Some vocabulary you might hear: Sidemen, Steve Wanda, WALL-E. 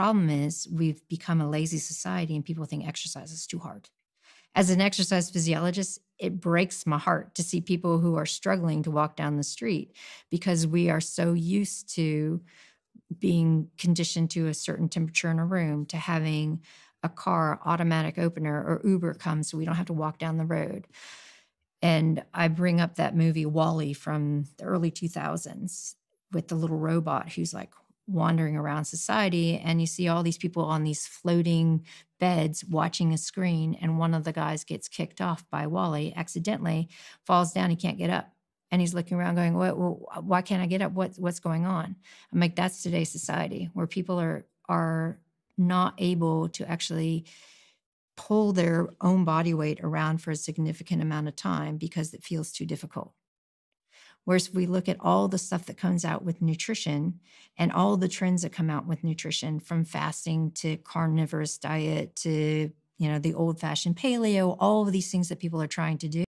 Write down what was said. problem is we've become a lazy society and people think exercise is too hard. As an exercise physiologist, it breaks my heart to see people who are struggling to walk down the street because we are so used to being conditioned to a certain temperature in a room, to having a car automatic opener or Uber come so we don't have to walk down the road. And I bring up that movie WALL-E from the early 2000s with the little robot who's like wandering around society, and you see all these people on these floating beds watching a screen, and one of the guys gets kicked off by WALL-E accidentally, falls down, he can't get up. And he's looking around going, well, why can't I get up? What's going on? I'm like, that's today's society where people are not able to actually pull their own body weight around for a significant amount of time because it feels too difficult. Whereas if we look at all the stuff that comes out with nutrition and all the trends that come out with nutrition, from fasting to carnivorous diet to, you know, the old-fashioned paleo, all of these things that people are trying to do.